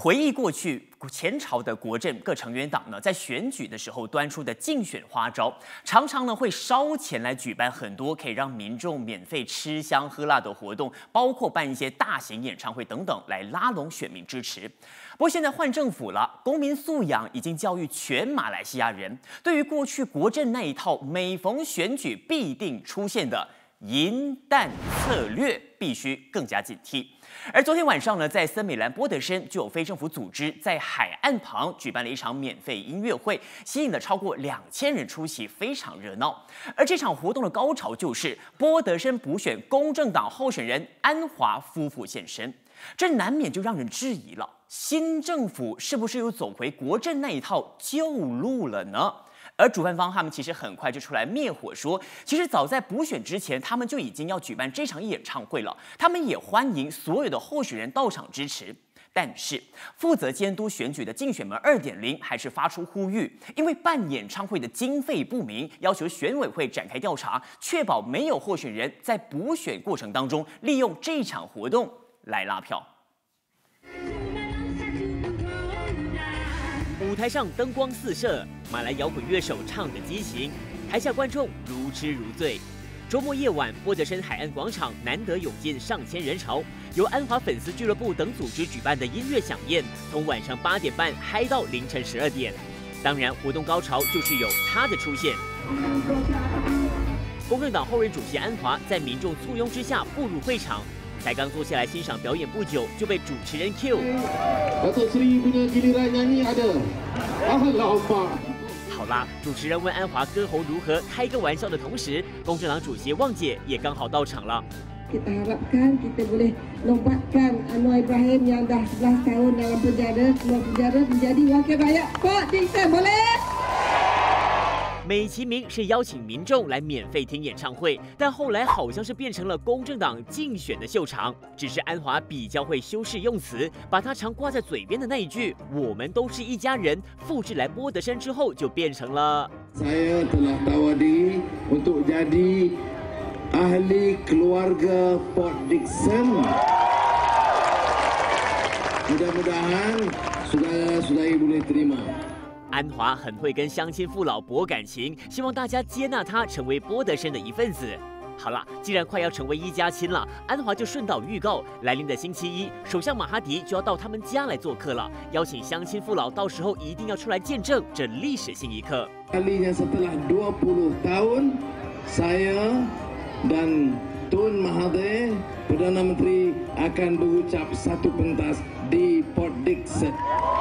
回忆过去前朝的国阵各成员党呢，在选举的时候端出的竞选花招，常常呢会烧钱来举办很多可以让民众免费吃香喝辣的活动，包括办一些大型演唱会等等，来拉拢选民支持。不过现在换政府了，公民素养已经教育全马来西亚人，对于过去国阵那一套每逢选举必定出现的银弹策略，必须更加警惕。 而昨天晚上呢，在森美兰波德申就有非政府组织在海岸旁举办了一场免费音乐会，吸引了超过2000人出席，非常热闹。而这场活动的高潮就是波德申补选公正党候选人安华夫妇现身，这难免就让人质疑了：新政府是不是又走回国阵那一套旧路了呢？ 而主办方他们其实很快就出来灭火说，其实早在补选之前，他们就已经要举办这场演唱会了，他们也欢迎所有的候选人到场支持。但是负责监督选举的竞选门 2.0 还是发出呼吁，因为办演唱会的经费不明，要求选委会展开调查，确保没有候选人在补选过程当中利用这场活动来拉票。 舞台上灯光四射，马来摇滚乐手唱得激情，台下观众如痴如醉。周末夜晚，波德申海岸广场难得涌进上千人潮，由安华粉丝俱乐部等组织举办的音乐飨宴，从晚上8点半嗨到凌晨12点。当然，活动高潮就是有他的出现。公正党后任主席安华在民众簇拥之下步入会场。 才刚坐下来欣赏表演不久，就被主持人 Q。好啦，主持人问安华歌喉如何，开个玩笑的同时，公正党主席旺姐也刚好到场了。 Kita harapkan kita boleh lombatkan Anwar Ibrahim yang dah 11 tahun dalam penjara, keluar penjara menjadi wakil rakyat Pak Dingson, boleh? 美其名是邀请民众来免费听演唱会，但后来好像是变成了公正党竞选的秀场。只是安华比较会修饰用词，把他常挂在嘴边的那一句“我们都是一家人”复制来波德申之后，就变成了。Saya telah tawadi untuk jadi ahli keluarga Port Dickson. Mudah-mudahan saudara-saudari boleh terima. 安华很会跟乡亲父老博感情，希望大家接纳他成为波德申的一份子。好了，既然快要成为一家亲了，安华就顺道预告，来临的星期一，首相马哈迪就要到他们家来做客了，邀请乡亲父老，到时候一定要出来见证这历史性一刻。Kalinya setelah 20 tahun, saya dan Tun Mahathir Perdana Menteri akan berucap satu pentas di Port Dickson.